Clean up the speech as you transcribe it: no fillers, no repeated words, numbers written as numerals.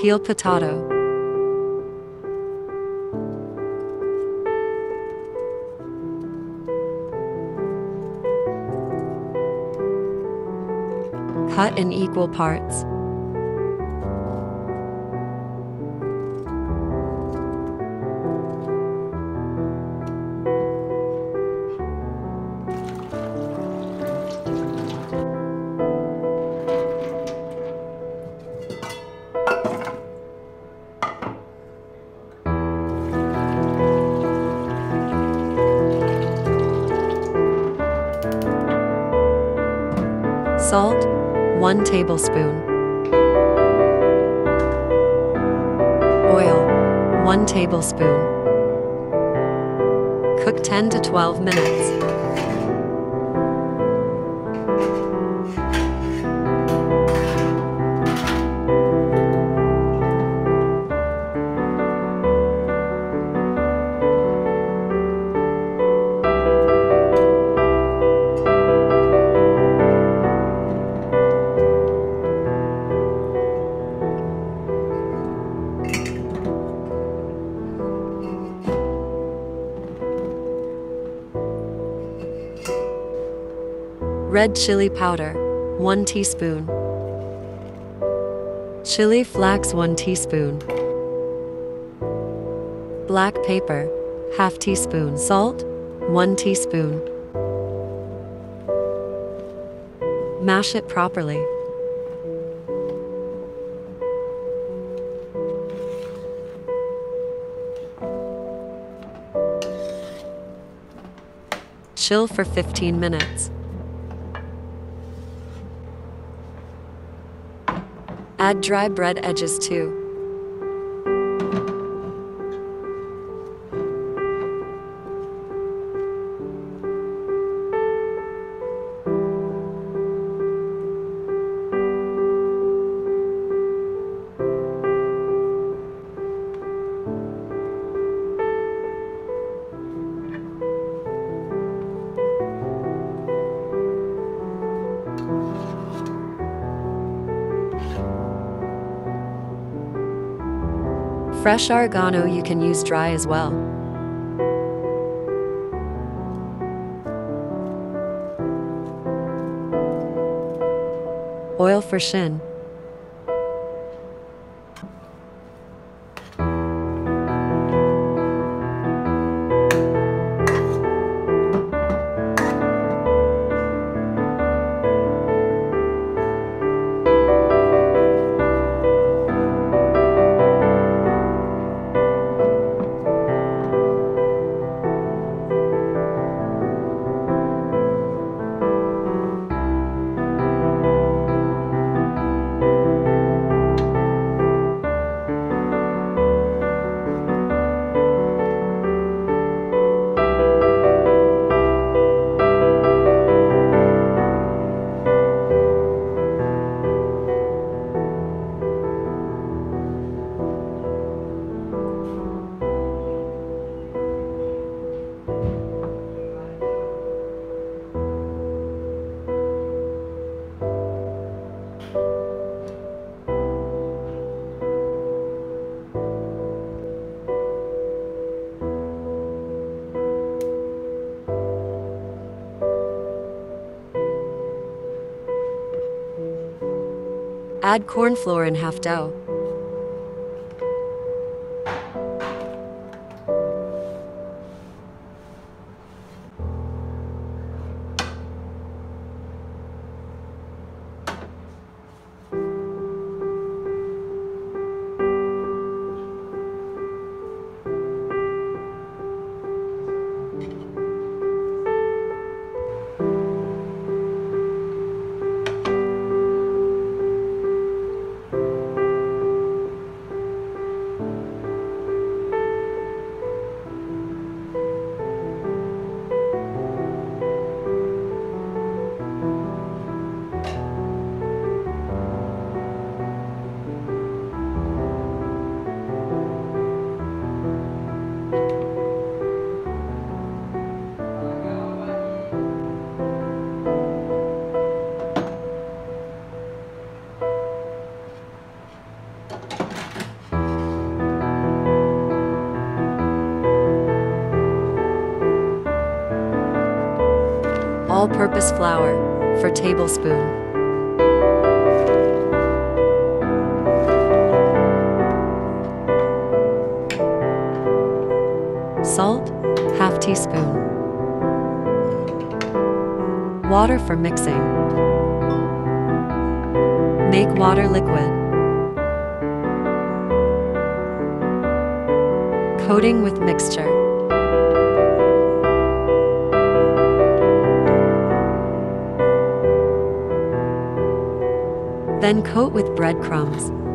peeled potato. Cut in equal parts. Salt, 1 tablespoon. Oil, 1 tablespoon. Cook 10 to 12 minutes. Red chili powder, 1 teaspoon. Chili flakes, 1 teaspoon. Black pepper, ½ teaspoon. Salt, 1 teaspoon. Mash it properly. Chill for 15 minutes. Add dry bread edges too. Fresh oregano, you can use dry as well. Oil for shin. Add corn flour and half dough. all-purpose flour, for tablespoon. Salt, half teaspoon. Water for mixing. Make water liquid. Coating with mixture. Then coat with breadcrumbs.